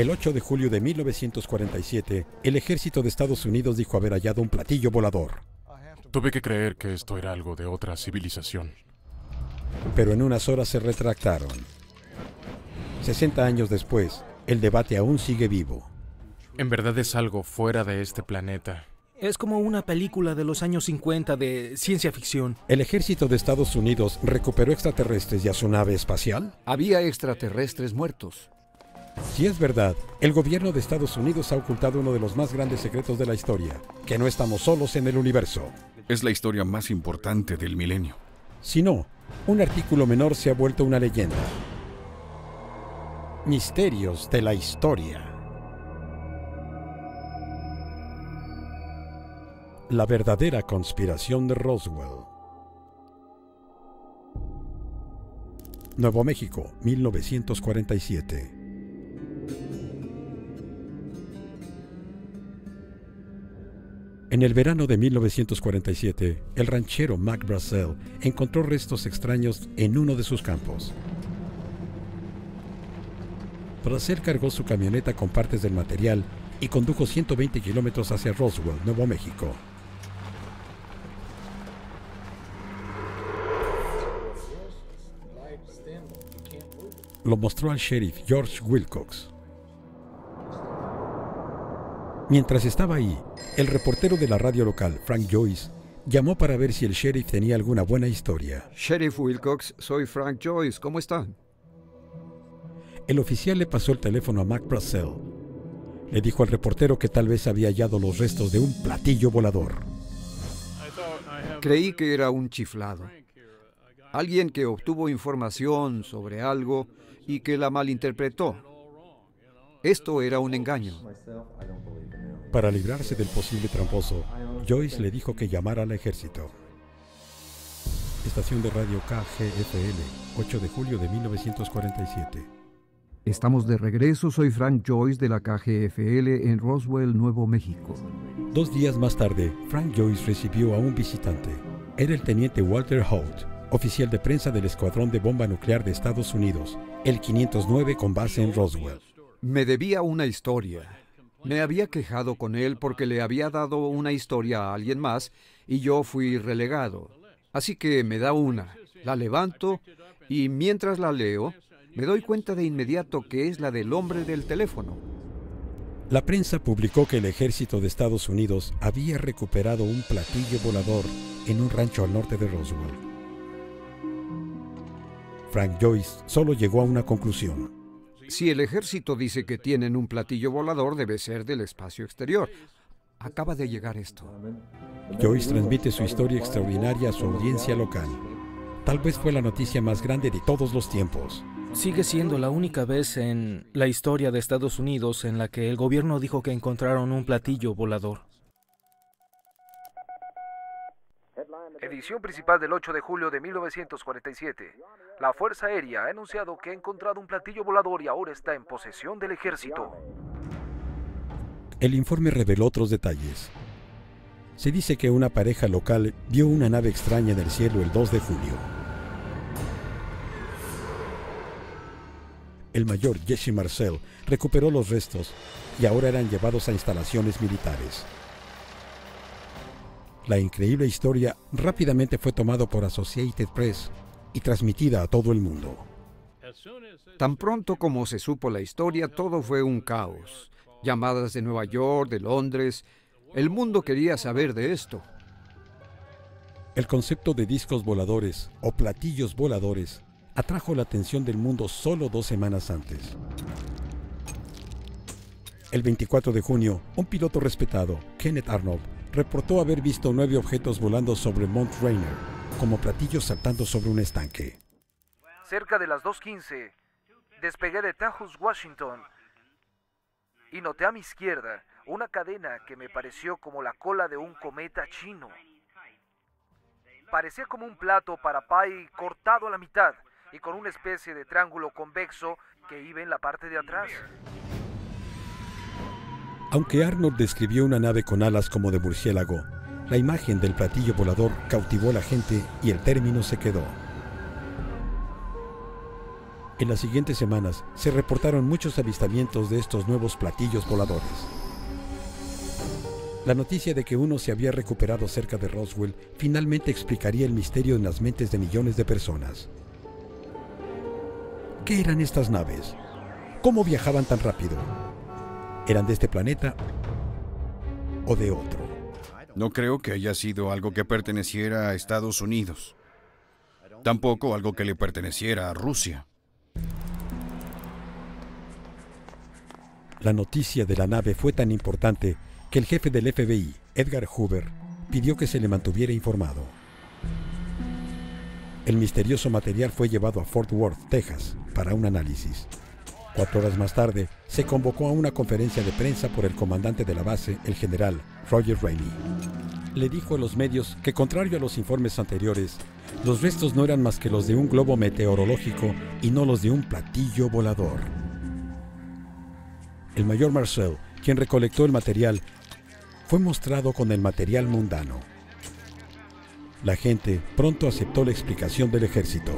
El 8 de julio de 1947, el ejército de Estados Unidos dijo haber hallado un platillo volador. Tuve que creer que esto era algo de otra civilización. Pero en unas horas se retractaron. 60 años después, el debate aún sigue vivo. En verdad es algo fuera de este planeta. Es como una película de los años 50 de ciencia ficción. ¿El ejército de Estados Unidos recuperó extraterrestres y a su nave espacial? Había extraterrestres muertos. Si es verdad, el gobierno de Estados Unidos ha ocultado uno de los más grandes secretos de la historia, que no estamos solos en el universo. Es la historia más importante del milenio. Si no, un artículo menor se ha vuelto una leyenda. Misterios de la historia. La verdadera conspiración de Roswell. Nuevo México, 1947. En el verano de 1947, el ranchero Mac Brazel encontró restos extraños en uno de sus campos. Brazel cargó su camioneta con partes del material y condujo 120 kilómetros hacia Roswell, Nuevo México. Lo mostró al sheriff George Wilcox. Mientras estaba ahí, el reportero de la radio local, Frank Joyce, llamó para ver si el sheriff tenía alguna buena historia. Sheriff Wilcox, soy Frank Joyce, ¿cómo están? El oficial le pasó el teléfono a Mac Brazel. Le dijo al reportero que tal vez había hallado los restos de un platillo volador. Creí que era un chiflado. Alguien que obtuvo información sobre algo y que la malinterpretó. Esto era un engaño. Para librarse del posible tramposo, Joyce le dijo que llamara al ejército. Estación de radio KGFL, 8 de julio de 1947. Estamos de regreso, soy Frank Joyce de la KGFL en Roswell, Nuevo México. 2 días más tarde, Frank Joyce recibió a un visitante. Era el teniente Walter Haut, oficial de prensa del Escuadrón de Bomba Nuclear de Estados Unidos, el 509 con base en Roswell. Me debía una historia. Me había quejado con él porque le había dado una historia a alguien más y yo fui relegado. Así que me da una, la levanto y mientras la leo, me doy cuenta de inmediato que es la del hombre del teléfono. La prensa publicó que el ejército de Estados Unidos había recuperado un platillo volador en un rancho al norte de Roswell. Frank Joyce solo llegó a una conclusión. Si el ejército dice que tienen un platillo volador, debe ser del espacio exterior. Acaba de llegar esto. Joyce transmite su historia extraordinaria a su audiencia local. Tal vez fue la noticia más grande de todos los tiempos. Sigue siendo la única vez en la historia de Estados Unidos en la que el gobierno dijo que encontraron un platillo volador. Edición principal del 8 de julio de 1947. La Fuerza Aérea ha anunciado que ha encontrado un platillo volador y ahora está en posesión del ejército. El informe reveló otros detalles. Se dice que una pareja local vio una nave extraña en el cielo el 2 de julio. El mayor Jesse Marcel recuperó los restos y ahora eran llevados a instalaciones militares. La increíble historia rápidamente fue tomada por Associated Press y transmitida a todo el mundo. Tan pronto como se supo la historia, todo fue un caos. Llamadas de Nueva York, de Londres. El mundo quería saber de esto. El concepto de discos voladores o platillos voladores atrajo la atención del mundo solo 2 semanas antes. El 24 de junio, un piloto respetado, Kenneth Arnold, reportó haber visto 9 objetos volando sobre Mount Rainier, como platillos saltando sobre un estanque. Cerca de las 2:15, despegué de Taos, Washington, y noté a mi izquierda una cadena que me pareció como la cola de un cometa chino. Parecía como un plato para pie cortado a la mitad y con una especie de triángulo convexo que iba en la parte de atrás. Aunque Arnold describió una nave con alas como de murciélago, la imagen del platillo volador cautivó a la gente y el término se quedó. En las siguientes semanas se reportaron muchos avistamientos de estos nuevos platillos voladores. La noticia de que uno se había recuperado cerca de Roswell finalmente explicaría el misterio en las mentes de millones de personas. ¿Qué eran estas naves? ¿Cómo viajaban tan rápido? ¿Eran de este planeta o de otro? No creo que haya sido algo que perteneciera a Estados Unidos. Tampoco algo que le perteneciera a Rusia. La noticia de la nave fue tan importante que el jefe del FBI, Edgar Hoover, pidió que se le mantuviera informado. El misterioso material fue llevado a Fort Worth, Texas, para un análisis. 4 horas más tarde, se convocó a una conferencia de prensa por el comandante de la base, el general Roger Ramey. Le dijo a los medios que, contrario a los informes anteriores, los restos no eran más que los de un globo meteorológico y no los de un platillo volador. El mayor Marcel, quien recolectó el material, fue mostrado con el material mundano. La gente pronto aceptó la explicación del ejército.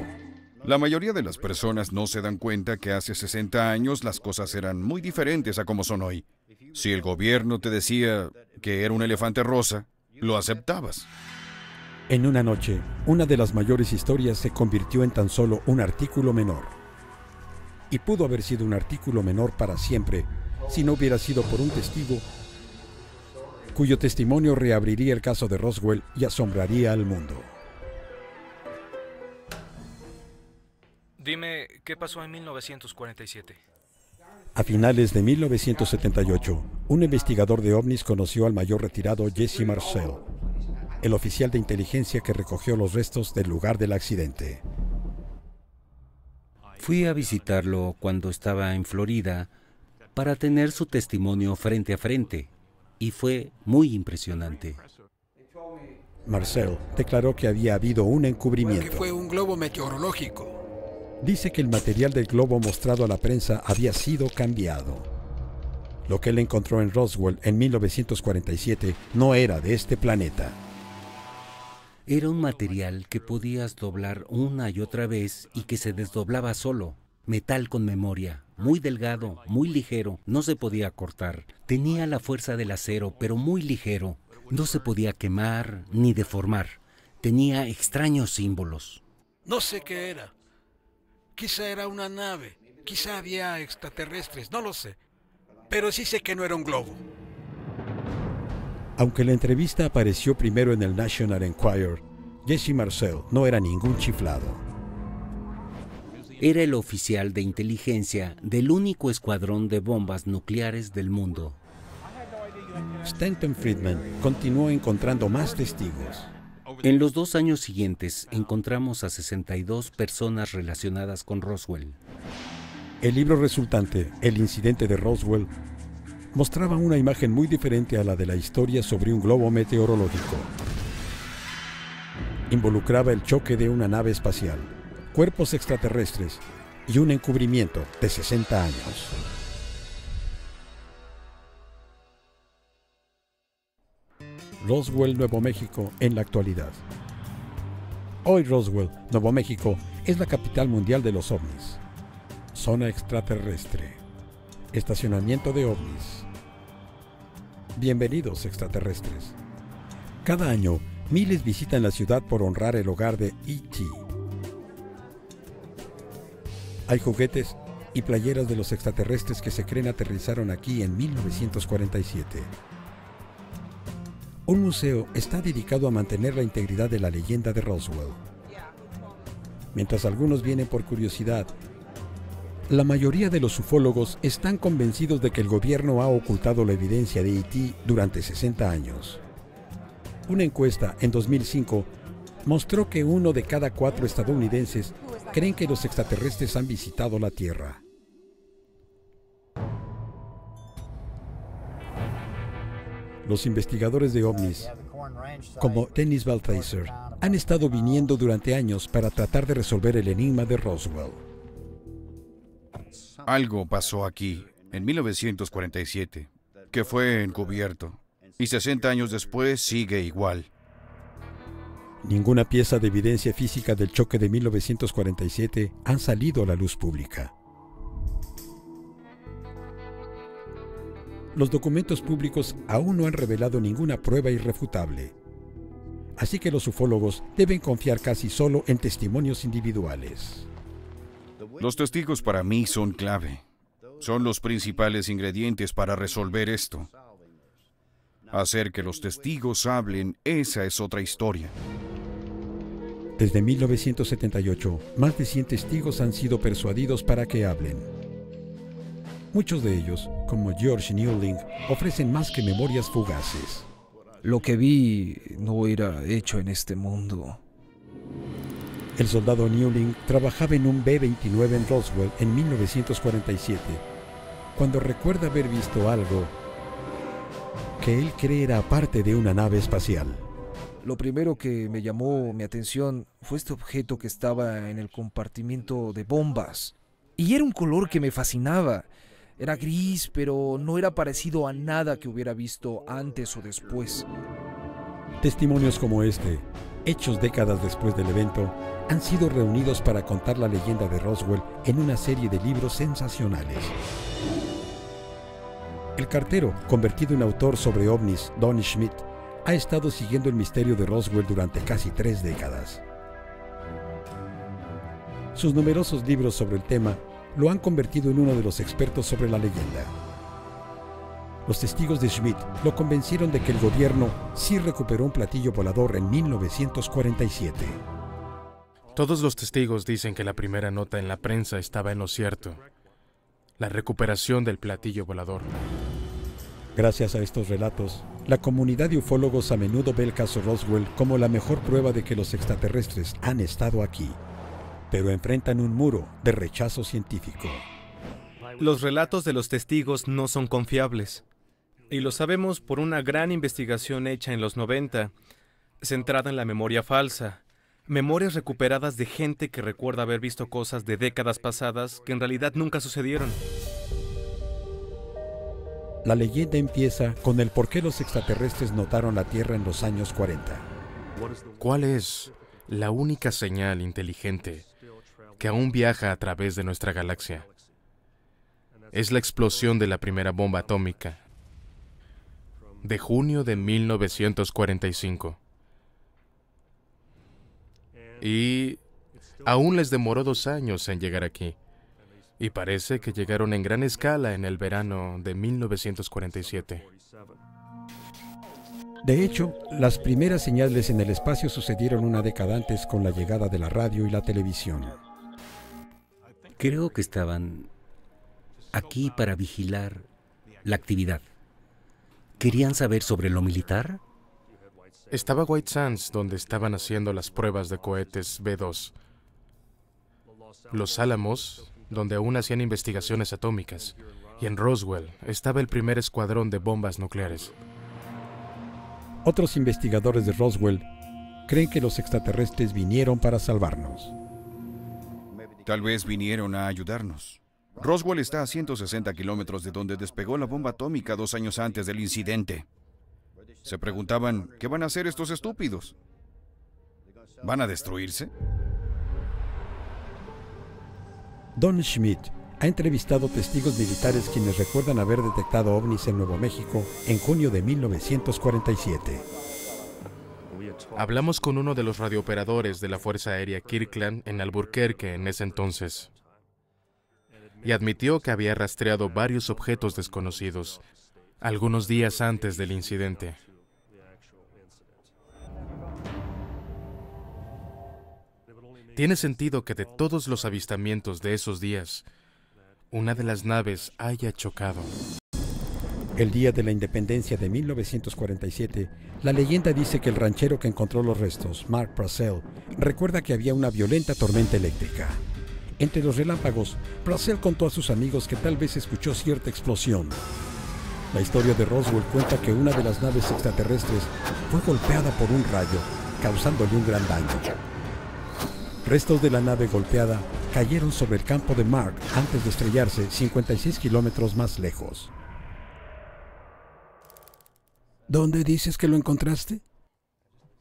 La mayoría de las personas no se dan cuenta que hace 60 años las cosas eran muy diferentes a como son hoy. Si el gobierno te decía que era un elefante rosa, lo aceptabas. En una noche, una de las mayores historias se convirtió en tan solo un artículo menor. Y pudo haber sido un artículo menor para siempre, si no hubiera sido por un testigo cuyo testimonio reabriría el caso de Roswell y asombraría al mundo. Dime, ¿qué pasó en 1947? A finales de 1978, un investigador de ovnis conoció al mayor retirado Jesse Marcel, el oficial de inteligencia que recogió los restos del lugar del accidente. Fui a visitarlo cuando estaba en Florida para tener su testimonio frente a frente, y fue muy impresionante. Marcel declaró que había habido un encubrimiento. Que fue un globo meteorológico. Dice que el material del globo mostrado a la prensa había sido cambiado. Lo que él encontró en Roswell en 1947 no era de este planeta. Era un material que podías doblar una y otra vez y que se desdoblaba solo. Metal con memoria, muy delgado, muy ligero, no se podía cortar. Tenía la fuerza del acero, pero muy ligero. No se podía quemar ni deformar. Tenía extraños símbolos. No sé qué era. Quizá era una nave, quizá había extraterrestres, no lo sé. Pero sí sé que no era un globo. Aunque la entrevista apareció primero en el National Enquirer, Jesse Marcel no era ningún chiflado. Era el oficial de inteligencia del único escuadrón de bombas nucleares del mundo. Stanton Friedman continuó encontrando más testigos. En los 2 años siguientes encontramos a 62 personas relacionadas con Roswell. El libro resultante, El incidente de Roswell, mostraba una imagen muy diferente a la de la historia sobre un globo meteorológico. Involucraba el choque de una nave espacial, cuerpos extraterrestres y un encubrimiento de 60 años. Roswell, Nuevo México, en la actualidad. Hoy Roswell, Nuevo México, es la capital mundial de los ovnis. Zona extraterrestre. Estacionamiento de ovnis. Bienvenidos extraterrestres. Cada año, miles visitan la ciudad por honrar el hogar de E.T. Hay juguetes y playeras de los extraterrestres que se creen aterrizaron aquí en 1947. Un museo está dedicado a mantener la integridad de la leyenda de Roswell. Mientras algunos vienen por curiosidad, la mayoría de los ufólogos están convencidos de que el gobierno ha ocultado la evidencia de E.T. durante 60 años. Una encuesta en 2005 mostró que 1 de cada 4 estadounidenses creen que los extraterrestres han visitado la Tierra. Los investigadores de ovnis, como Dennis Balthasar, han estado viniendo durante años para tratar de resolver el enigma de Roswell. Algo pasó aquí, en 1947, que fue encubierto, y 60 años después sigue igual. Ninguna pieza de evidencia física del choque de 1947 han salido a la luz pública. Los documentos públicos aún no han revelado ninguna prueba irrefutable, así que los ufólogos deben confiar casi solo en testimonios individuales. Los testigos para mí son clave. Son los principales ingredientes para resolver esto. Hacer que los testigos hablen, esa es otra historia. Desde 1978, más de 100 testigos han sido persuadidos para que hablen. Muchos de ellos, como George Newling, ofrecen más que memorias fugaces. Lo que vi no era hecho en este mundo. El soldado Newling trabajaba en un B-29 en Roswell en 1947, cuando recuerda haber visto algo que él cree era parte de una nave espacial. Lo primero que me llamó mi atención fue este objeto que estaba en el compartimiento de bombas. Y era un color que me fascinaba. Era gris, pero no era parecido a nada que hubiera visto antes o después. Testimonios como este, hechos décadas después del evento, han sido reunidos para contar la leyenda de Roswell en una serie de libros sensacionales. El cartero, convertido en autor sobre ovnis, Don Schmitt, ha estado siguiendo el misterio de Roswell durante casi 3 décadas. Sus numerosos libros sobre el tema lo han convertido en uno de los expertos sobre la leyenda. Los testigos de Schmitt lo convencieron de que el gobierno sí recuperó un platillo volador en 1947. Todos los testigos dicen que la primera nota en la prensa estaba en lo cierto: la recuperación del platillo volador. Gracias a estos relatos, la comunidad de ufólogos a menudo ve el caso Roswell como la mejor prueba de que los extraterrestres han estado aquí, pero enfrentan un muro de rechazo científico. Los relatos de los testigos no son confiables, y lo sabemos por una gran investigación hecha en los 90, centrada en la memoria falsa, memorias recuperadas de gente que recuerda haber visto cosas de décadas pasadas que en realidad nunca sucedieron. La leyenda empieza con el por qué los extraterrestres notaron la Tierra en los años 40. ¿Cuál es la única señal inteligente que aún viaja a través de nuestra galaxia? Es la explosión de la primera bomba atómica de junio de 1945. Y aún les demoró 2 años en llegar aquí. Y parece que llegaron en gran escala en el verano de 1947. De hecho, las primeras señales en el espacio sucedieron una década antes con la llegada de la radio y la televisión. Creo que estaban aquí para vigilar la actividad. ¿Querían saber sobre lo militar? Estaba White Sands, donde estaban haciendo las pruebas de cohetes B-2. Los Álamos, donde aún hacían investigaciones atómicas. Y en Roswell estaba el primer escuadrón de bombas nucleares. Otros investigadores de Roswell creen que los extraterrestres vinieron para salvarnos. Tal vez vinieron a ayudarnos. Roswell está a 160 kilómetros de donde despegó la bomba atómica 2 años antes del incidente. Se preguntaban, ¿qué van a hacer estos estúpidos? ¿Van a destruirse? Don Schmitt ha entrevistado testigos militares quienes recuerdan haber detectado ovnis en Nuevo México en junio de 1947. Hablamos con uno de los radiooperadores de la Fuerza Aérea Kirkland en Alburquerque en ese entonces, y admitió que había rastreado varios objetos desconocidos algunos días antes del incidente. Tiene sentido que de todos los avistamientos de esos días, una de las naves haya chocado. El día de la Independencia de 1947, la leyenda dice que el ranchero que encontró los restos, Mac Brazel, recuerda que había una violenta tormenta eléctrica. Entre los relámpagos, Brazel contó a sus amigos que tal vez escuchó cierta explosión. La historia de Roswell cuenta que una de las naves extraterrestres fue golpeada por un rayo, causándole un gran daño. Restos de la nave golpeada cayeron sobre el campo de Mark antes de estrellarse 56 kilómetros más lejos. ¿Dónde dices que lo encontraste?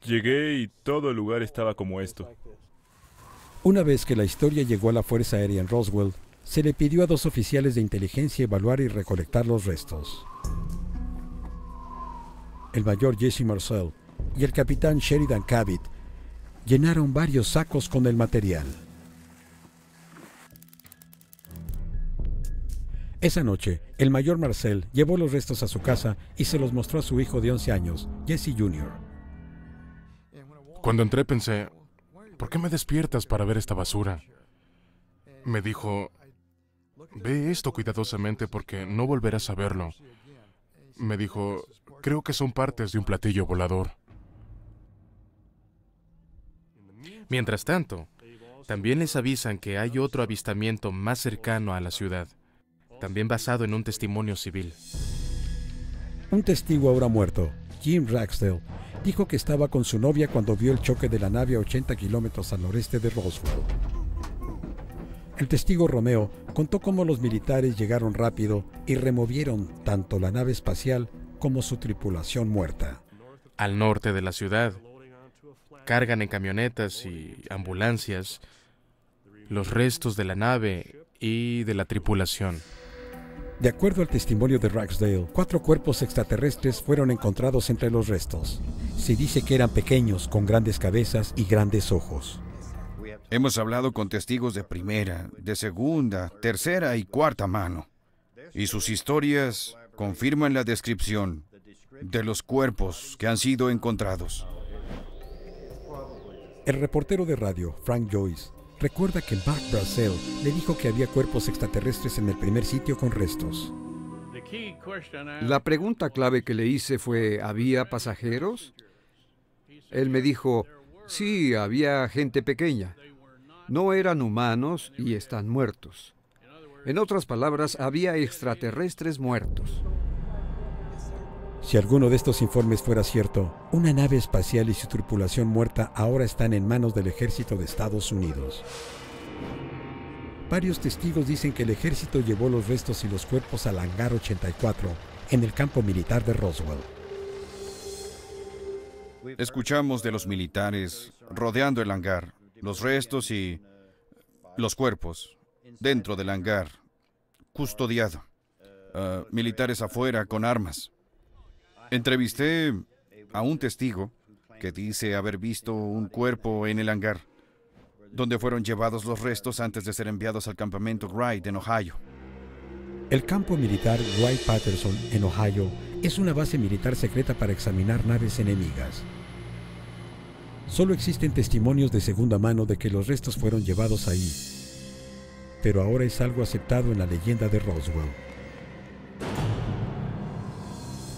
Llegué y todo el lugar estaba como esto. Una vez que la historia llegó a la Fuerza Aérea en Roswell, se le pidió a dos oficiales de inteligencia evaluar y recolectar los restos. El mayor Jesse Marcel y el capitán Sheridan Cavitt llenaron varios sacos con el material. Esa noche, el mayor Marcel llevó los restos a su casa y se los mostró a su hijo de 11 años, Jesse Jr. Cuando entré pensé, ¿por qué me despiertas para ver esta basura? Me dijo, ve esto cuidadosamente porque no volverás a verlo. Me dijo, creo que son partes de un platillo volador. Mientras tanto, también les avisan que hay otro avistamiento más cercano a la ciudad, también basado en un testimonio civil. Un testigo ahora muerto, Jim Ragsdale, dijo que estaba con su novia cuando vio el choque de la nave a 80 kilómetros al noreste de Roswell. El testigo Romeo contó cómo los militares llegaron rápido y removieron tanto la nave espacial como su tripulación muerta. Al norte de la ciudad, cargan en camionetas y ambulancias los restos de la nave y de la tripulación. De acuerdo al testimonio de Ragsdale, 4 cuerpos extraterrestres fueron encontrados entre los restos. Se dice que eran pequeños, con grandes cabezas y grandes ojos. Hemos hablado con testigos de primera, de segunda, tercera y cuarta mano. Y sus historias confirman la descripción de los cuerpos que han sido encontrados. El reportero de radio, Frank Joyce, recuerda que Mac Brazel le dijo que había cuerpos extraterrestres en el primer sitio con restos. La pregunta clave que le hice fue, ¿había pasajeros? Él me dijo, sí, había gente pequeña. No eran humanos y están muertos. En otras palabras, había extraterrestres muertos. Si alguno de estos informes fuera cierto, una nave espacial y su tripulación muerta ahora están en manos del ejército de Estados Unidos. Varios testigos dicen que el ejército llevó los restos y los cuerpos al hangar 84, en el campo militar de Roswell. Escuchamos de los militares rodeando el hangar, los restos y los cuerpos dentro del hangar, custodiado. Militares afuera con armas. Entrevisté a un testigo que dice haber visto un cuerpo en el hangar, donde fueron llevados los restos antes de ser enviados al campamento Wright en Ohio. El campo militar Wright-Patterson en Ohio es una base militar secreta para examinar naves enemigas. Solo existen testimonios de segunda mano de que los restos fueron llevados ahí, pero ahora es algo aceptado en la leyenda de Roswell.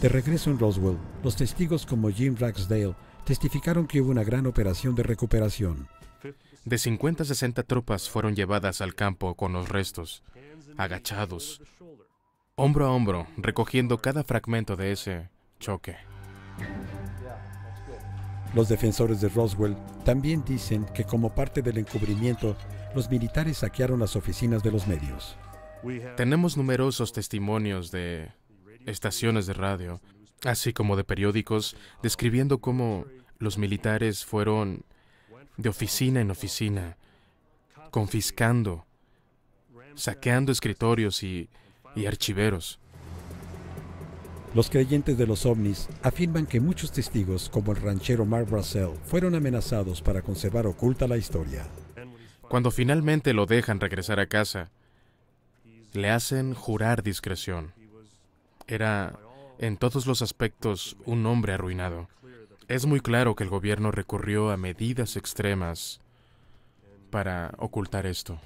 De regreso en Roswell, los testigos como Jim Ragsdale testificaron que hubo una gran operación de recuperación. De 50 a 60 tropas fueron llevadas al campo con los restos, agachados, hombro a hombro, recogiendo cada fragmento de ese choque. Los defensores de Roswell también dicen que como parte del encubrimiento, los militares saquearon las oficinas de los medios. Tenemos numerosos testimonios de estaciones de radio, así como de periódicos, describiendo cómo los militares fueron de oficina en oficina, confiscando, saqueando escritorios y archiveros. Los creyentes de los ovnis afirman que muchos testigos, como el ranchero Mac Brazel, fueron amenazados para conservar oculta la historia. Cuando finalmente lo dejan regresar a casa, le hacen jurar discreción. Era, en todos los aspectos, un hombre arruinado. Es muy claro que el gobierno recurrió a medidas extremas para ocultar esto.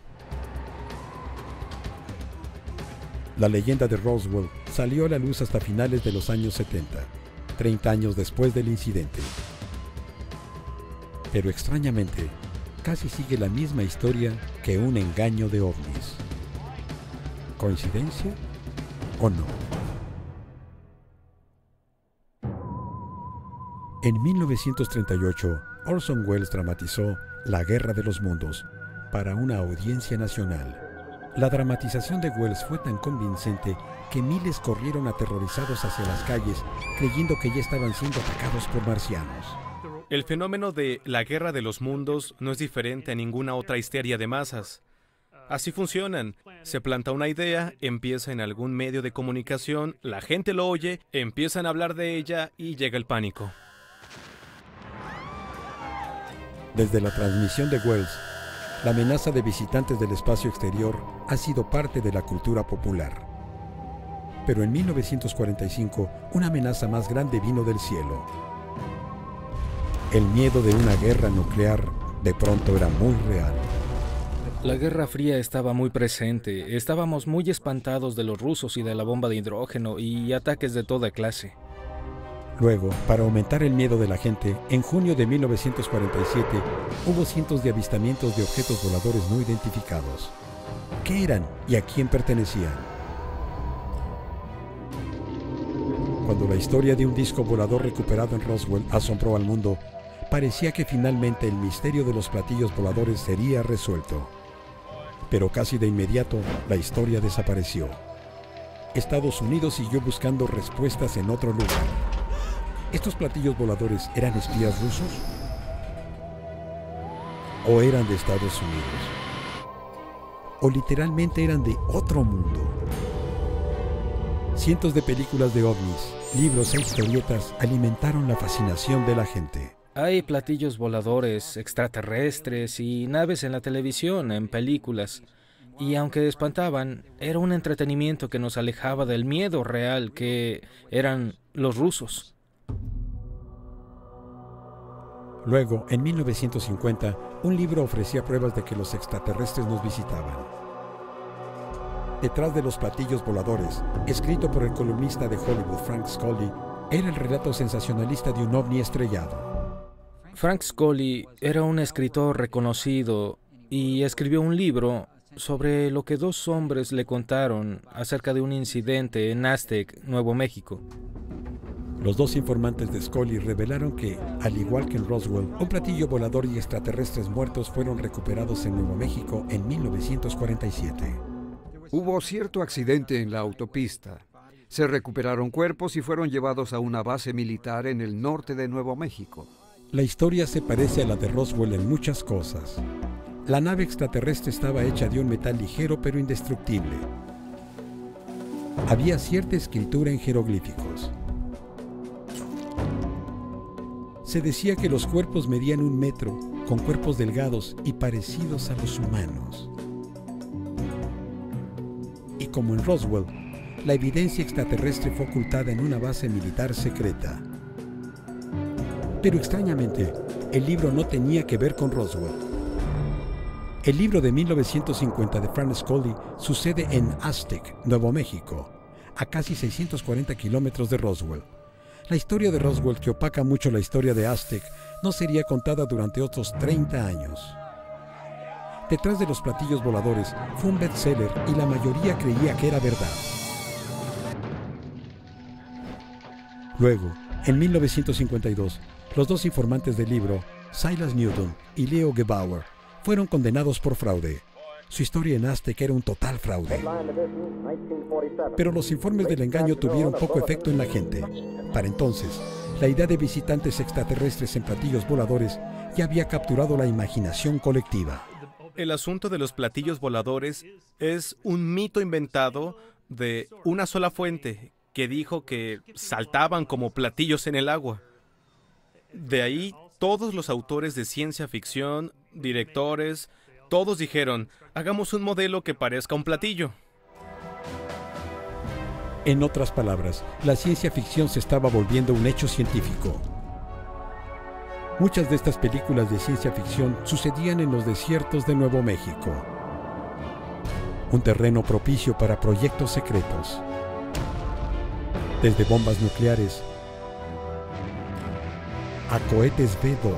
La leyenda de Roswell salió a la luz hasta finales de los años 70, 30 años después del incidente. Pero extrañamente, casi sigue la misma historia que un engaño de ovnis. ¿Coincidencia o no? En 1938, Orson Welles dramatizó La Guerra de los Mundos para una audiencia nacional. La dramatización de Welles fue tan convincente que miles corrieron aterrorizados hacia las calles creyendo que ya estaban siendo atacados por marcianos. El fenómeno de la Guerra de los Mundos no es diferente a ninguna otra histeria de masas. Así funcionan. Se planta una idea, empieza en algún medio de comunicación, la gente lo oye, empiezan a hablar de ella y llega el pánico. Desde la transmisión de Wells, la amenaza de visitantes del espacio exterior ha sido parte de la cultura popular. Pero en 1945, una amenaza más grande vino del cielo. El miedo de una guerra nuclear de pronto era muy real. La Guerra Fría estaba muy presente. Estábamos muy espantados de los rusos y de la bomba de hidrógeno y ataques de toda clase. Luego, para aumentar el miedo de la gente, en junio de 1947 hubo cientos de avistamientos de objetos voladores no identificados. ¿Qué eran y a quién pertenecían? Cuando la historia de un disco volador recuperado en Roswell asombró al mundo, parecía que finalmente el misterio de los platillos voladores sería resuelto. Pero casi de inmediato, la historia desapareció. Estados Unidos siguió buscando respuestas en otro lugar. ¿Estos platillos voladores eran espías rusos? ¿O eran de Estados Unidos? ¿O literalmente eran de otro mundo? Cientos de películas de ovnis, libros e historietas alimentaron la fascinación de la gente. Hay platillos voladores, extraterrestres y naves en la televisión, en películas. Y aunque espantaban, era un entretenimiento que nos alejaba del miedo real que eran los rusos. Luego, en 1950, un libro ofrecía pruebas de que los extraterrestres nos visitaban. Detrás de los platillos voladores, escrito por el columnista de Hollywood Frank Scully, era el relato sensacionalista de un ovni estrellado. Frank Scully era un escritor reconocido y escribió un libro sobre lo que dos hombres le contaron acerca de un incidente en Aztec, Nuevo México. Los dos informantes de Scully revelaron que, al igual que en Roswell, un platillo volador y extraterrestres muertos fueron recuperados en Nuevo México en 1947. Hubo cierto accidente en la autopista. Se recuperaron cuerpos y fueron llevados a una base militar en el norte de Nuevo México. La historia se parece a la de Roswell en muchas cosas. La nave extraterrestre estaba hecha de un metal ligero pero indestructible. Había cierta escritura en jeroglíficos. Se decía que los cuerpos medían 1 metro, con cuerpos delgados y parecidos a los humanos. Y como en Roswell, la evidencia extraterrestre fue ocultada en una base militar secreta. Pero extrañamente, el libro no tenía que ver con Roswell. El libro de 1950 de Frank Scully sucede en Aztec, Nuevo México, a casi 640 kilómetros de Roswell. La historia de Roswell, que opaca mucho la historia de Aztec, no sería contada durante otros 30 años. Detrás de los platillos voladores fue un bestseller y la mayoría creía que era verdad. Luego, en 1952, los dos informantes del libro, Silas Newton y Leo Gebauer, fueron condenados por fraude. Su historia en Aztec era un total fraude. Pero los informes del engaño tuvieron poco efecto en la gente. Para entonces, la idea de visitantes extraterrestres en platillos voladores ya había capturado la imaginación colectiva. El asunto de los platillos voladores es un mito inventado de una sola fuente que dijo que saltaban como platillos en el agua. De ahí, todos los autores de ciencia ficción, directores, todos dijeron, hagamos un modelo que parezca un platillo. En otras palabras, la ciencia ficción se estaba volviendo un hecho científico. Muchas de estas películas de ciencia ficción sucedían en los desiertos de Nuevo México. Un terreno propicio para proyectos secretos. Desde bombas nucleares a cohetes B-2.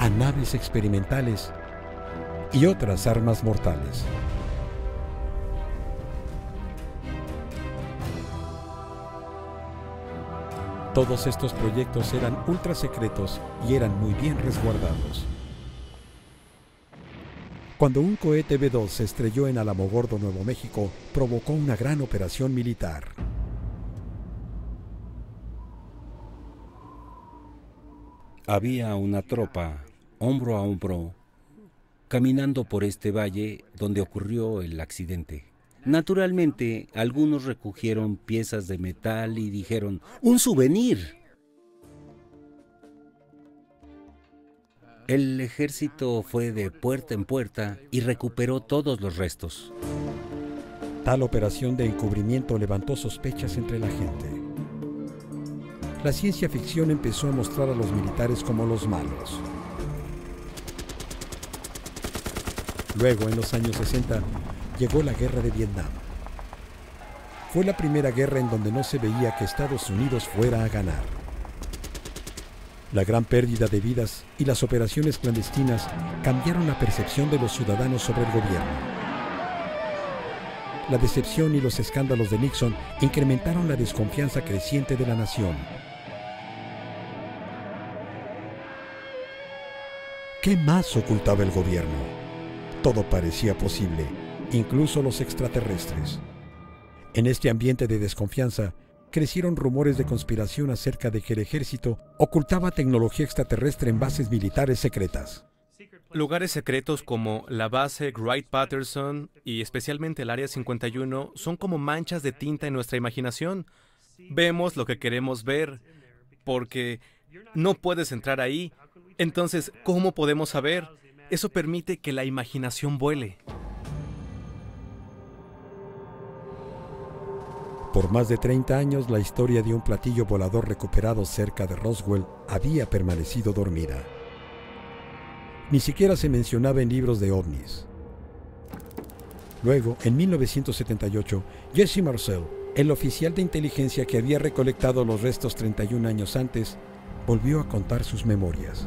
A naves experimentales y otras armas mortales. Todos estos proyectos eran ultra secretos y eran muy bien resguardados. Cuando un cohete B-2 se estrelló en Alamogordo, Nuevo México, provocó una gran operación militar. Había una tropa, hombro a hombro, caminando por este valle donde ocurrió el accidente. Naturalmente, algunos recogieron piezas de metal y dijeron, ¡un souvenir! El ejército fue de puerta en puerta y recuperó todos los restos. Tal operación de encubrimiento levantó sospechas entre la gente. La ciencia ficción empezó a mostrar a los militares como los malos. Luego, en los años 60, llegó la Guerra de Vietnam. Fue la primera guerra en donde no se veía que Estados Unidos fuera a ganar. La gran pérdida de vidas y las operaciones clandestinas cambiaron la percepción de los ciudadanos sobre el gobierno. La decepción y los escándalos de Nixon incrementaron la desconfianza creciente de la nación. ¿Qué más ocultaba el gobierno? Todo parecía posible, incluso los extraterrestres. En este ambiente de desconfianza, crecieron rumores de conspiración acerca de que el ejército ocultaba tecnología extraterrestre en bases militares secretas. Lugares secretos como la base Wright-Patterson y especialmente el Área 51 son como manchas de tinta en nuestra imaginación. Vemos lo que queremos ver porque no puedes entrar ahí. Entonces, ¿cómo podemos saber? Eso permite que la imaginación vuele. Por más de 30 años, la historia de un platillo volador recuperado cerca de Roswell había permanecido dormida. Ni siquiera se mencionaba en libros de ovnis. Luego, en 1978, Jesse Marcel, el oficial de inteligencia que había recolectado los restos 31 años antes, volvió a contar sus memorias.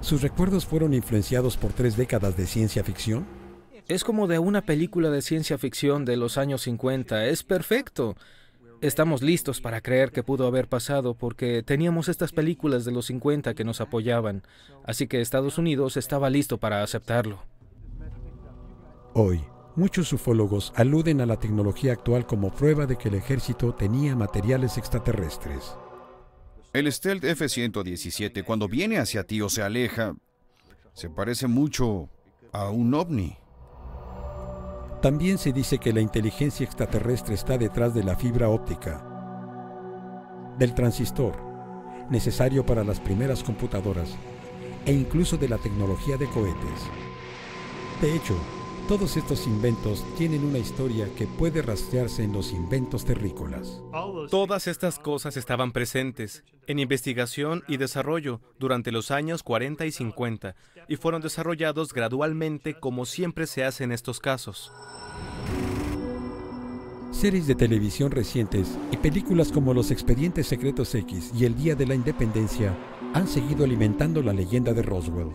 ¿Sus recuerdos fueron influenciados por 3 décadas de ciencia ficción? Es como de una película de ciencia ficción de los años 50. Es perfecto. Estamos listos para creer que pudo haber pasado porque teníamos estas películas de los 50 que nos apoyaban. Así que Estados Unidos estaba listo para aceptarlo. Hoy, muchos ufólogos aluden a la tecnología actual como prueba de que el ejército tenía materiales extraterrestres. El Stealth F-117 cuando viene hacia ti o se aleja, se parece mucho a un ovni. También se dice que la inteligencia extraterrestre está detrás de la fibra óptica, del transistor, necesario para las primeras computadoras, e incluso de la tecnología de cohetes. De hecho, todos estos inventos tienen una historia que puede rastrearse en los inventos terrícolas. Todas estas cosas estaban presentes en investigación y desarrollo durante los años 40 y 50 y fueron desarrollados gradualmente como siempre se hace en estos casos. Series de televisión recientes y películas como Los Expedientes Secretos X y El Día de la Independencia han seguido alimentando la leyenda de Roswell.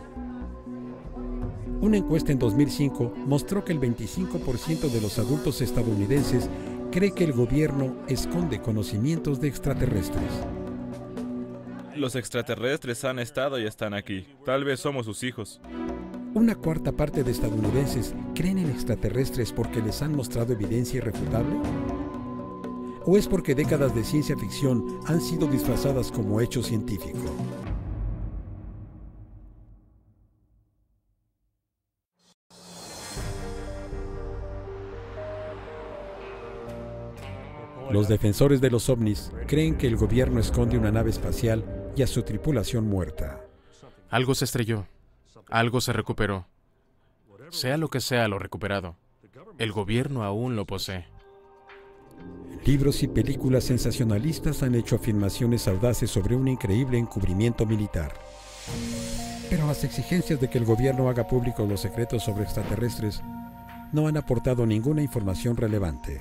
Una encuesta en 2005 mostró que el 25% de los adultos estadounidenses cree que el gobierno esconde conocimientos de extraterrestres. Los extraterrestres han estado y están aquí. Tal vez somos sus hijos. Una cuarta parte de estadounidenses creen en extraterrestres porque les han mostrado evidencia irrefutable. ¿O es porque décadas de ciencia ficción han sido disfrazadas como hecho científico? Los defensores de los ovnis creen que el gobierno esconde una nave espacial y a su tripulación muerta. Algo se estrelló. Algo se recuperó. Sea lo que sea lo recuperado, el gobierno aún lo posee. Libros y películas sensacionalistas han hecho afirmaciones audaces sobre un increíble encubrimiento militar. Pero las exigencias de que el gobierno haga públicos los secretos sobre extraterrestres no han aportado ninguna información relevante.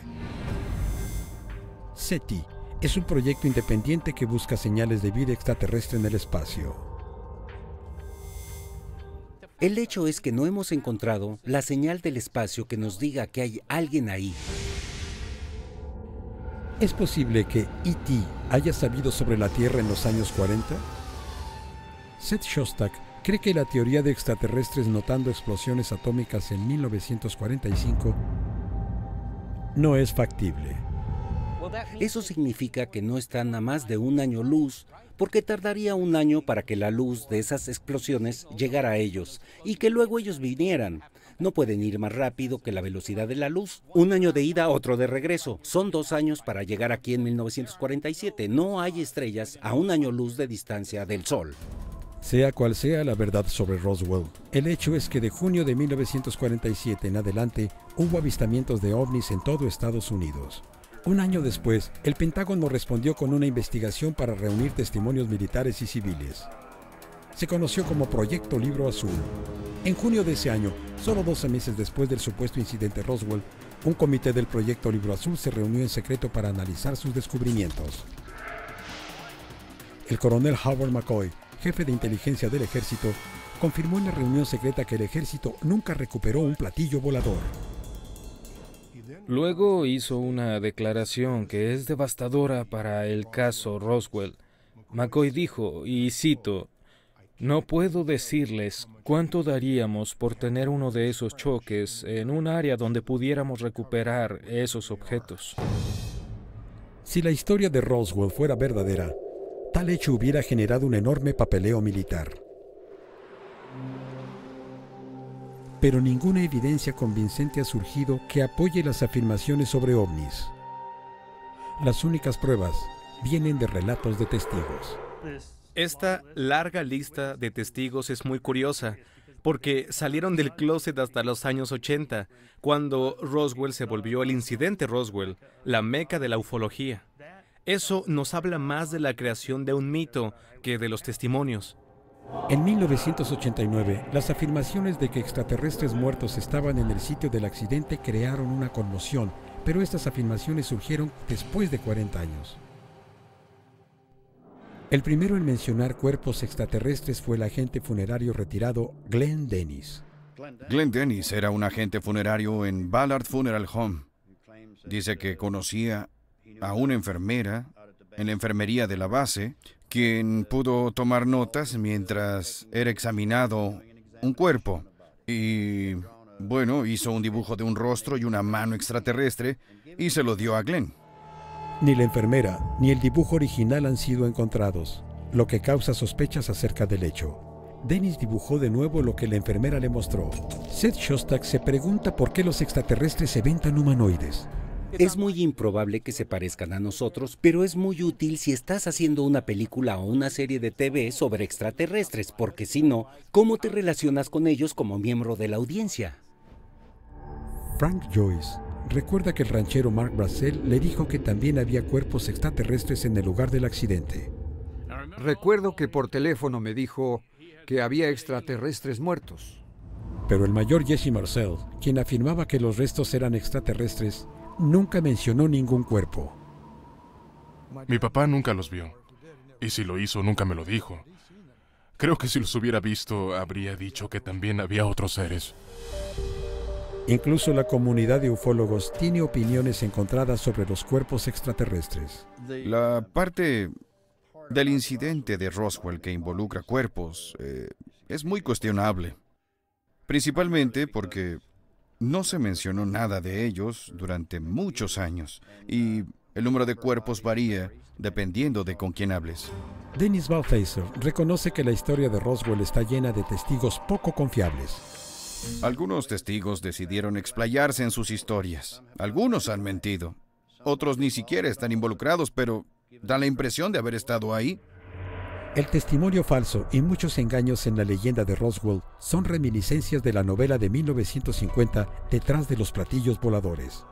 SETI es un proyecto independiente que busca señales de vida extraterrestre en el espacio. El hecho es que no hemos encontrado la señal del espacio que nos diga que hay alguien ahí. ¿Es posible que E.T. haya sabido sobre la Tierra en los años 40? Seth Shostak cree que la teoría de extraterrestres notando explosiones atómicas en 1945 no es factible. Eso significa que no están a más de un año luz, porque tardaría un año para que la luz de esas explosiones llegara a ellos y que luego ellos vinieran. No pueden ir más rápido que la velocidad de la luz. Un año de ida, otro de regreso. Son 2 años para llegar aquí en 1947. No hay estrellas a 1 año luz de distancia del Sol. Sea cual sea la verdad sobre Roswell, el hecho es que de junio de 1947 en adelante hubo avistamientos de ovnis en todo Estados Unidos. Un año después, el Pentágono respondió con una investigación para reunir testimonios militares y civiles. Se conoció como Proyecto Libro Azul. En junio de ese año, solo 12 meses después del supuesto incidente Roswell, un comité del Proyecto Libro Azul se reunió en secreto para analizar sus descubrimientos. El coronel Howard McCoy, jefe de inteligencia del ejército, confirmó en la reunión secreta que el ejército nunca recuperó un platillo volador. Luego hizo una declaración que es devastadora para el caso Roswell. McCoy dijo, y cito, «No puedo decirles cuánto daríamos por tener uno de esos choques en un área donde pudiéramos recuperar esos objetos». Si la historia de Roswell fuera verdadera, tal hecho hubiera generado un enorme papeleo militar. Pero ninguna evidencia convincente ha surgido que apoye las afirmaciones sobre ovnis. Las únicas pruebas vienen de relatos de testigos. Esta larga lista de testigos es muy curiosa, porque salieron del closet hasta los años 80, cuando Roswell se volvió el incidente Roswell, la meca de la ufología. Eso nos habla más de la creación de un mito que de los testimonios. En 1989, las afirmaciones de que extraterrestres muertos estaban en el sitio del accidente crearon una conmoción, pero estas afirmaciones surgieron después de 40 años. El primero en mencionar cuerpos extraterrestres fue el agente funerario retirado Glenn Dennis. Glenn Dennis era un agente funerario en Ballard Funeral Home. Dice que conocía a una enfermera en la enfermería de la base, quien pudo tomar notas mientras era examinado un cuerpo. Y, bueno, hizo un dibujo de un rostro y una mano extraterrestre y se lo dio a Glenn. Ni la enfermera ni el dibujo original han sido encontrados, lo que causa sospechas acerca del hecho. Dennis dibujó de nuevo lo que la enfermera le mostró. Seth Shostak se pregunta por qué los extraterrestres se ven tan humanoides. Es muy improbable que se parezcan a nosotros, pero es muy útil si estás haciendo una película o una serie de TV sobre extraterrestres, porque si no, ¿cómo te relacionas con ellos como miembro de la audiencia? Frank Joyce recuerda que el ranchero Mac Brazel le dijo que también había cuerpos extraterrestres en el lugar del accidente. Recuerdo que por teléfono me dijo que había extraterrestres muertos. Pero el mayor Jesse Marcel, quien afirmaba que los restos eran extraterrestres, nunca mencionó ningún cuerpo. Mi papá nunca los vio. Y si lo hizo, nunca me lo dijo. Creo que si los hubiera visto, habría dicho que también había otros seres. Incluso la comunidad de ufólogos tiene opiniones encontradas sobre los cuerpos extraterrestres. La parte del incidente de Roswell que involucra cuerpos es muy cuestionable. Principalmente porque no se mencionó nada de ellos durante muchos años, y el número de cuerpos varía dependiendo de con quién hables. Dennis Balthasar reconoce que la historia de Roswell está llena de testigos poco confiables. Algunos testigos decidieron explayarse en sus historias. Algunos han mentido. Otros ni siquiera están involucrados, pero dan la impresión de haber estado ahí. El testimonio falso y muchos engaños en la leyenda de Roswell son reminiscencias de la novela de 1950, Detrás de los platillos voladores.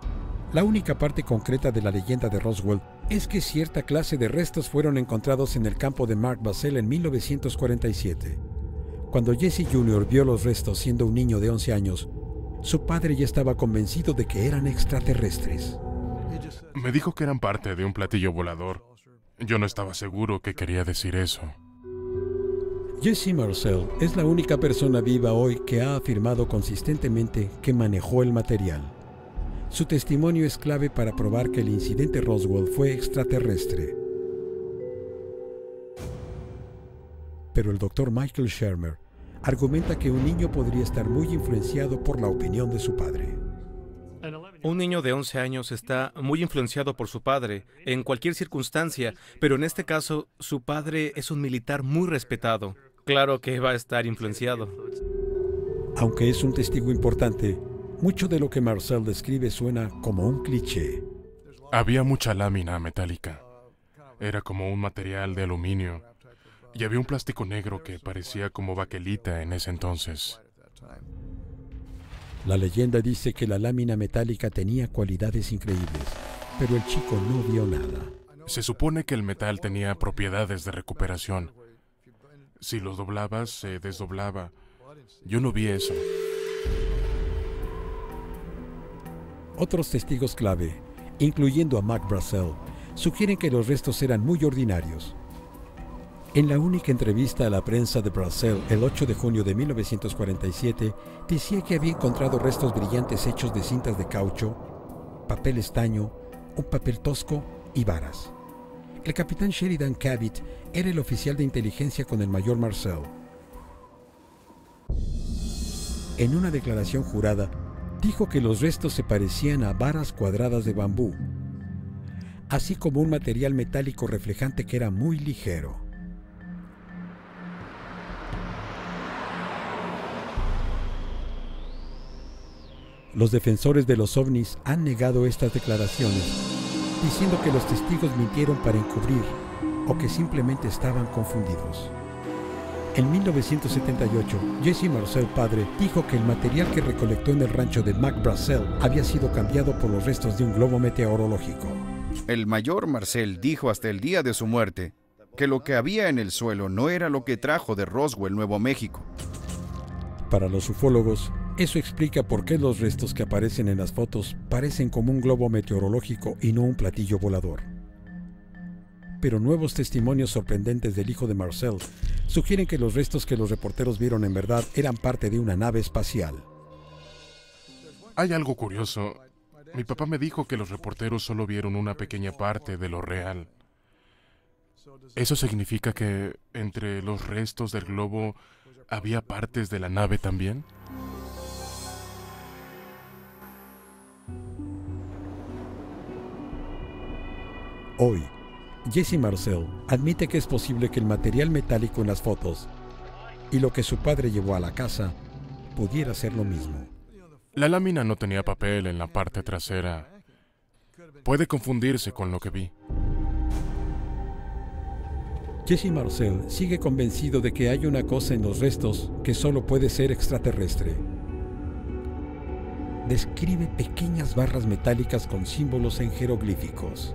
La única parte concreta de la leyenda de Roswell es que cierta clase de restos fueron encontrados en el campo de Mac Brazel en 1947. Cuando Jesse Jr. vio los restos siendo un niño de 11 años, su padre ya estaba convencido de que eran extraterrestres. Me dijo que eran parte de un platillo volador. Yo no estaba seguro que quería decir eso. Jesse Marcel es la única persona viva hoy que ha afirmado consistentemente que manejó el material. Su testimonio es clave para probar que el incidente Roswell fue extraterrestre. Pero el doctor Michael Shermer argumenta que un niño podría estar muy influenciado por la opinión de su padre. Un niño de 11 años está muy influenciado por su padre, en cualquier circunstancia, pero en este caso, su padre es un militar muy respetado. Claro que va a estar influenciado. Aunque es un testigo importante, mucho de lo que Marcel describe suena como un cliché. Había mucha lámina metálica. Era como un material de aluminio. Y había un plástico negro que parecía como baquelita en ese entonces. La leyenda dice que la lámina metálica tenía cualidades increíbles, pero el chico no vio nada. Se supone que el metal tenía propiedades de recuperación. Si lo doblabas, se desdoblaba. Yo no vi eso. Otros testigos clave, incluyendo a Mac Brazel, sugieren que los restos eran muy ordinarios. En la única entrevista a la prensa de Brazel el 8 de junio de 1947, decía que había encontrado restos brillantes hechos de cintas de caucho, papel estaño, un papel tosco y varas. El capitán Sheridan Cavitt era el oficial de inteligencia con el mayor Marcel. En una declaración jurada, dijo que los restos se parecían a varas cuadradas de bambú, así como un material metálico reflejante que era muy ligero. Los defensores de los ovnis han negado estas declaraciones, diciendo que los testigos mintieron para encubrir o que simplemente estaban confundidos. En 1978, Jesse Marcel padre dijo que el material que recolectó en el rancho de Mac Brazel había sido cambiado por los restos de un globo meteorológico. El mayor Marcel dijo hasta el día de su muerte que lo que había en el suelo no era lo que trajo de Roswell, Nuevo México. Para los ufólogos, eso explica por qué los restos que aparecen en las fotos parecen como un globo meteorológico y no un platillo volador. Pero nuevos testimonios sorprendentes del hijo de Marcel sugieren que los restos que los reporteros vieron en verdad eran parte de una nave espacial. Hay algo curioso. Mi papá me dijo que los reporteros solo vieron una pequeña parte de lo real. Eso significa que entre los restos del globo había partes de la nave también. Hoy, Jesse Marcel admite que es posible que el material metálico en las fotos y lo que su padre llevó a la casa pudiera ser lo mismo. La lámina no tenía papel en la parte trasera. Puede confundirse con lo que vi. Jesse Marcel sigue convencido de que hay una cosa en los restos que solo puede ser extraterrestre. Describe pequeñas barras metálicas con símbolos en jeroglíficos.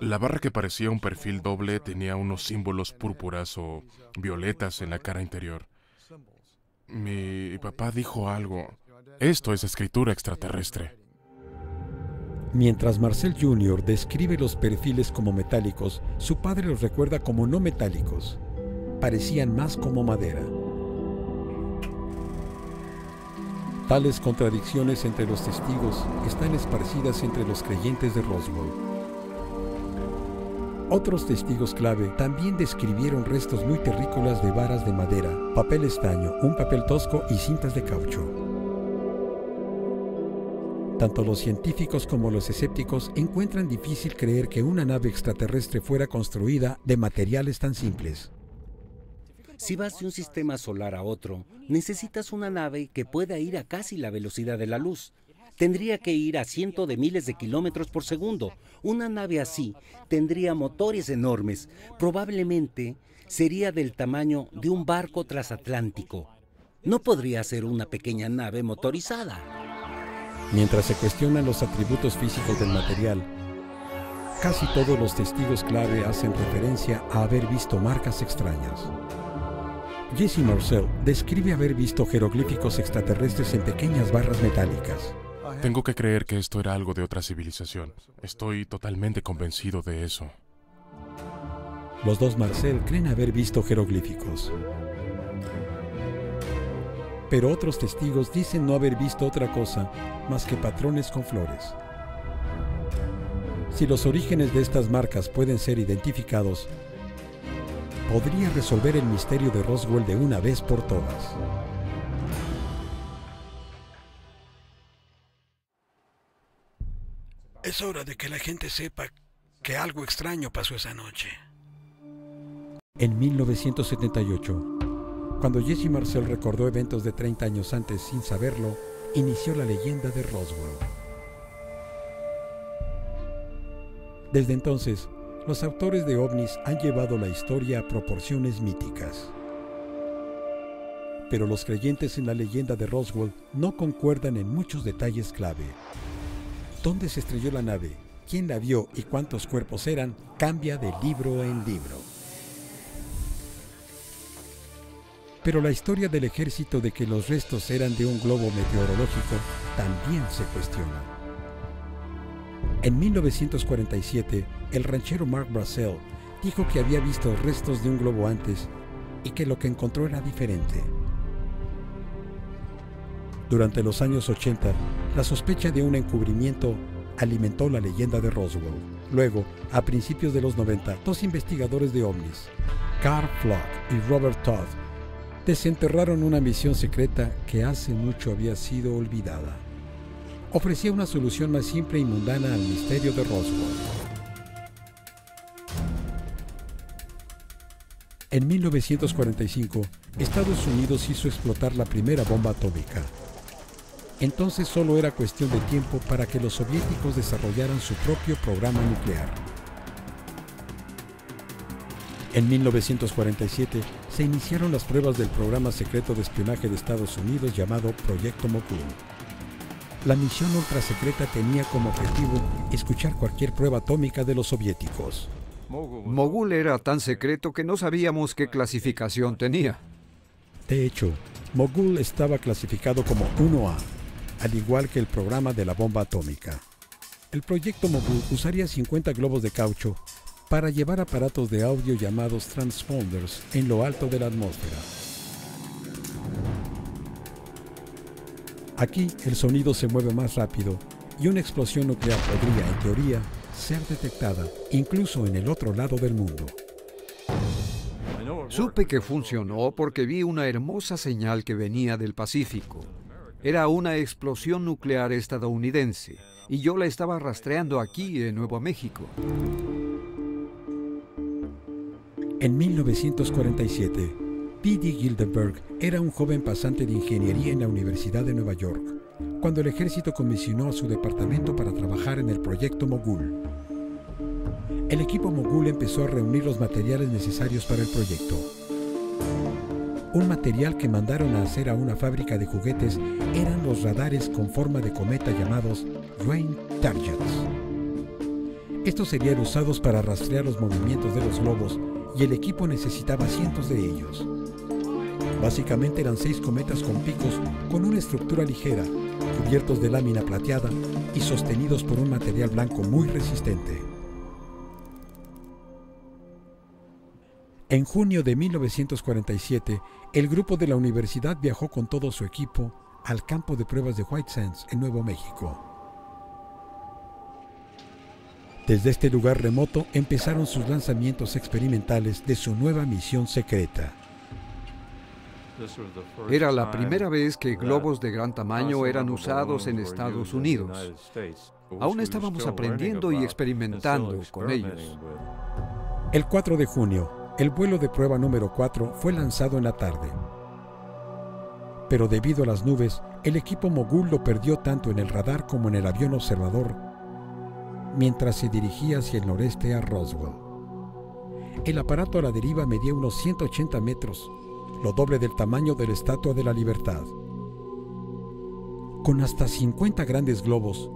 La barra que parecía un perfil doble tenía unos símbolos púrpuras o violetas en la cara interior. Mi papá dijo algo. Esto es escritura extraterrestre. Mientras Marcel Jr. describe los perfiles como metálicos, su padre los recuerda como no metálicos. Parecían más como madera. Tales contradicciones entre los testigos están esparcidas entre los creyentes de Roswell. Otros testigos clave también describieron restos muy terrícolas de varas de madera, papel estaño, un papel tosco y cintas de caucho. Tanto los científicos como los escépticos encuentran difícil creer que una nave extraterrestre fuera construida de materiales tan simples. Si vas de un sistema solar a otro, necesitas una nave que pueda ir a casi la velocidad de la luz. Tendría que ir a cientos de miles de kilómetros por segundo. Una nave así tendría motores enormes. Probablemente sería del tamaño de un barco transatlántico. No podría ser una pequeña nave motorizada. Mientras se cuestionan los atributos físicos del material, casi todos los testigos clave hacen referencia a haber visto marcas extrañas. Jesse Marcel describe haber visto jeroglíficos extraterrestres en pequeñas barras metálicas. Tengo que creer que esto era algo de otra civilización. Estoy totalmente convencido de eso. Los dos Marcel creen haber visto jeroglíficos. Pero otros testigos dicen no haber visto otra cosa más que patrones con flores. Si los orígenes de estas marcas pueden ser identificados, podría resolver el misterio de Roswell de una vez por todas. Es hora de que la gente sepa que algo extraño pasó esa noche. En 1978, cuando Jesse Marcel recordó eventos de 30 años antes sin saberlo, inició la leyenda de Roswell. Desde entonces, los autores de ovnis han llevado la historia a proporciones míticas. Pero los creyentes en la leyenda de Roswell no concuerdan en muchos detalles clave. ¿Dónde se estrelló la nave? ¿Quién la vio y cuántos cuerpos eran? Cambia de libro en libro. Pero la historia del ejército de que los restos eran de un globo meteorológico también se cuestiona. En 1947, el ranchero Mac Brazel dijo que había visto restos de un globo antes y que lo que encontró era diferente. Durante los años 80, la sospecha de un encubrimiento alimentó la leyenda de Roswell. Luego, a principios de los 90, dos investigadores de ovnis, Carl Flock y Robert Todd, desenterraron una misión secreta que hace mucho había sido olvidada. Ofrecía una solución más simple y mundana al misterio de Roswell. En 1945, Estados Unidos hizo explotar la primera bomba atómica. Entonces solo era cuestión de tiempo para que los soviéticos desarrollaran su propio programa nuclear. En 1947, se iniciaron las pruebas del programa secreto de espionaje de Estados Unidos llamado Proyecto Mogul. La misión ultrasecreta tenía como objetivo escuchar cualquier prueba atómica de los soviéticos. Mogul era tan secreto que no sabíamos qué clasificación tenía. De hecho, Mogul estaba clasificado como 1A, al igual que el programa de la bomba atómica. El proyecto Mogul usaría 50 globos de caucho para llevar aparatos de audio llamados transponders en lo alto de la atmósfera. Aquí, el sonido se mueve más rápido y una explosión nuclear podría, en teoría, ser detectada, incluso en el otro lado del mundo. Supe que funcionó porque vi una hermosa señal que venía del Pacífico. Era una explosión nuclear estadounidense y yo la estaba rastreando aquí, en Nuevo México. En 1947, P.D. Gildenberg era un joven pasante de ingeniería en la Universidad de Nueva York, cuando el ejército comisionó a su departamento para trabajar en el proyecto Mogul. El equipo Mogul empezó a reunir los materiales necesarios para el proyecto. Un material que mandaron a hacer a una fábrica de juguetes eran los radares con forma de cometa llamados Wright-Targets. Estos serían usados para rastrear los movimientos de los globos y el equipo necesitaba cientos de ellos. Básicamente eran 6 cometas con picos con una estructura ligera, cubiertos de lámina plateada y sostenidos por un material blanco muy resistente. En junio de 1947, el grupo de la universidad viajó con todo su equipo al campo de pruebas de White Sands en Nuevo México. Desde este lugar remoto empezaron sus lanzamientos experimentales de su nueva misión secreta. Era la primera vez que globos de gran tamaño eran usados en Estados Unidos. Aún estábamos aprendiendo y experimentando con ellos. El 4 de junio, el vuelo de prueba número 4 fue lanzado en la tarde. Pero debido a las nubes, el equipo Mogul lo perdió tanto en el radar como en el avión observador, mientras se dirigía hacia el noreste a Roswell. El aparato a la deriva medía unos 180 metros, lo doble del tamaño de la Estatua de la Libertad. Con hasta 50 grandes globos,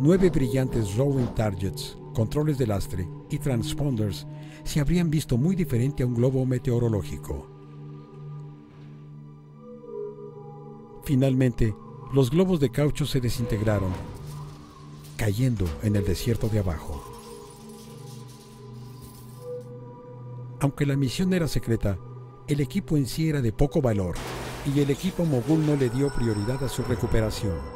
9 brillantes Rowing Targets, controles de lastre y transponders se habrían visto muy diferente a un globo meteorológico. Finalmente, los globos de caucho se desintegraron, cayendo en el desierto de abajo. Aunque la misión era secreta, el equipo en sí era de poco valor y el equipo Mogul no le dio prioridad a su recuperación.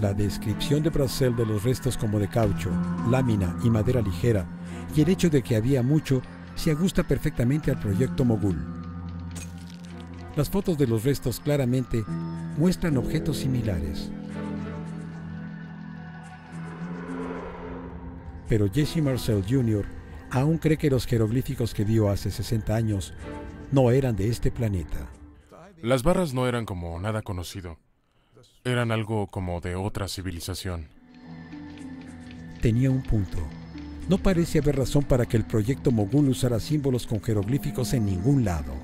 La descripción de Brazel de los restos como de caucho, lámina y madera ligera y el hecho de que había mucho se ajusta perfectamente al proyecto Mogul. Las fotos de los restos claramente muestran objetos similares. pero Jesse Marcel Jr. aún cree que los jeroglíficos que vio hace 60 años no eran de este planeta. Las barras no eran como nada conocido. Eran algo como de otra civilización. Tenía un punto. No parece haber razón para que el proyecto Mogul usara símbolos con jeroglíficos en ningún lado.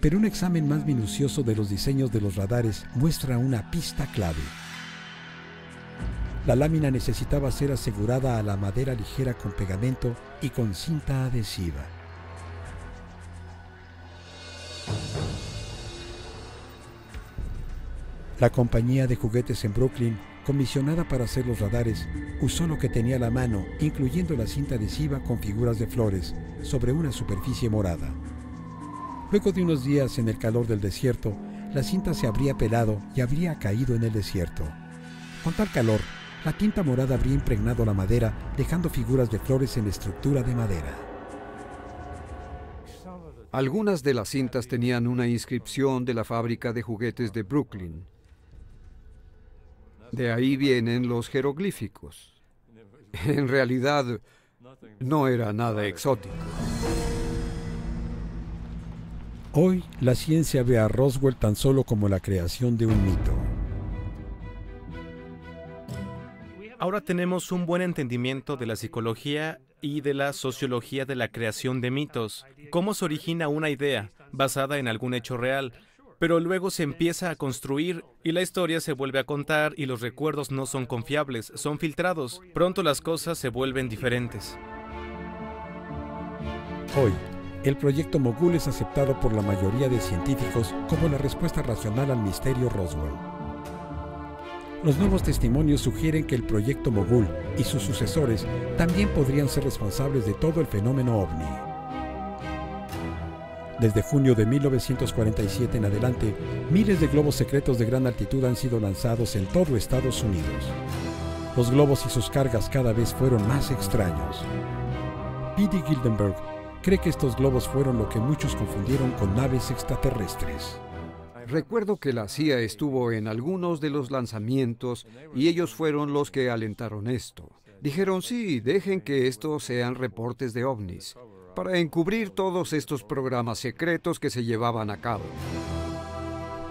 Pero un examen más minucioso de los diseños de los radares muestra una pista clave. La lámina necesitaba ser asegurada a la madera ligera con pegamento y con cinta adhesiva. La compañía de juguetes en Brooklyn, comisionada para hacer los radares, usó lo que tenía a la mano, incluyendo la cinta adhesiva con figuras de flores, sobre una superficie morada. Luego de unos días en el calor del desierto, la cinta se habría pelado y habría caído en el desierto. Con tal calor, la tinta morada habría impregnado la madera, dejando figuras de flores en la estructura de madera. Algunas de las cintas tenían una inscripción de la fábrica de juguetes de Brooklyn. De ahí vienen los jeroglíficos. En realidad, no era nada exótico. Hoy, la ciencia ve a Roswell tan solo como la creación de un mito. Ahora tenemos un buen entendimiento de la psicología y de la sociología de la creación de mitos, cómo se origina una idea basada en algún hecho real, pero luego se empieza a construir y la historia se vuelve a contar y los recuerdos no son confiables, son filtrados. Pronto las cosas se vuelven diferentes. Hoy, el proyecto Mogul es aceptado por la mayoría de científicos como la respuesta racional al misterio Roswell. Los nuevos testimonios sugieren que el proyecto Mogul y sus sucesores también podrían ser responsables de todo el fenómeno ovni. Desde junio de 1947 en adelante, miles de globos secretos de gran altitud han sido lanzados en todo Estados Unidos. Los globos y sus cargas cada vez fueron más extraños. P.D. Gildenberg cree que estos globos fueron lo que muchos confundieron con naves extraterrestres. Recuerdo que la CIA estuvo en algunos de los lanzamientos y ellos fueron los que alentaron esto. Dijeron, sí, dejen que estos sean reportes de ovnis, para encubrir todos estos programas secretos que se llevaban a cabo.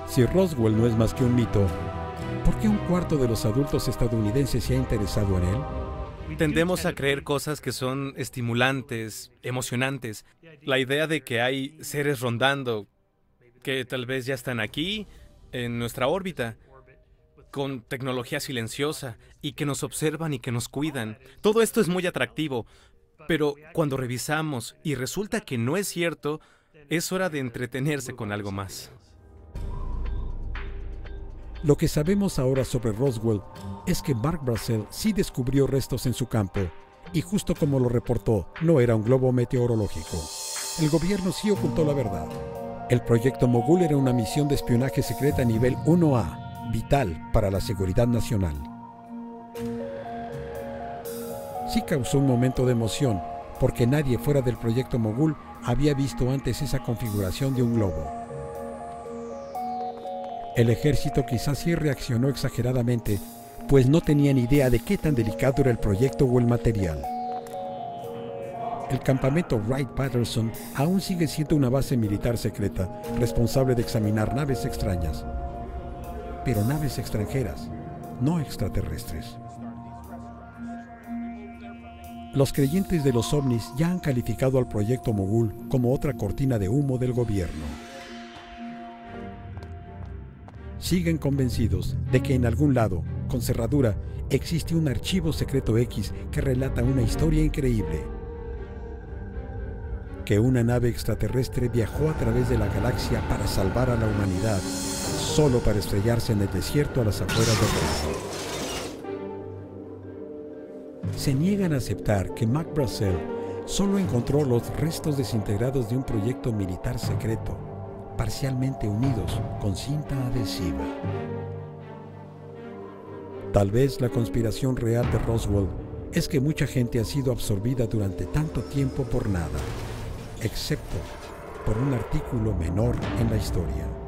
Si Roswell no es más que un mito, ¿por qué un cuarto de los adultos estadounidenses se ha interesado en él? Tendemos a creer cosas que son estimulantes, emocionantes. La idea de que hay seres rondando, que tal vez ya están aquí, en nuestra órbita, con tecnología silenciosa, y que nos observan y que nos cuidan. Todo esto es muy atractivo, pero cuando revisamos y resulta que no es cierto, es hora de entretenerse con algo más. Lo que sabemos ahora sobre Roswell es que Mac Brazel sí descubrió restos en su campo, y justo como lo reportó, no era un globo meteorológico. El gobierno sí ocultó la verdad. El proyecto Mogul era una misión de espionaje secreta a nivel 1A, vital para la seguridad nacional. Sí causó un momento de emoción, porque nadie fuera del proyecto Mogul había visto antes esa configuración de un globo. El ejército quizás sí reaccionó exageradamente, pues no tenían idea de qué tan delicado era el proyecto o el material. El campamento Wright-Patterson aún sigue siendo una base militar secreta, responsable de examinar naves extrañas. Pero naves extranjeras, no extraterrestres. Los creyentes de los ovnis ya han calificado al proyecto Mogul como otra cortina de humo del gobierno. Siguen convencidos de que en algún lado, con cerradura, existe un archivo secreto X que relata una historia increíble. Que una nave extraterrestre viajó a través de la galaxia para salvar a la humanidad, solo para estrellarse en el desierto a las afueras de Roswell. Se niegan a aceptar que Mac Brazel solo encontró los restos desintegrados de un proyecto militar secreto, parcialmente unidos con cinta adhesiva. Tal vez la conspiración real de Roswell es que mucha gente ha sido absorbida durante tanto tiempo por nada, excepto por un artículo menor en la historia.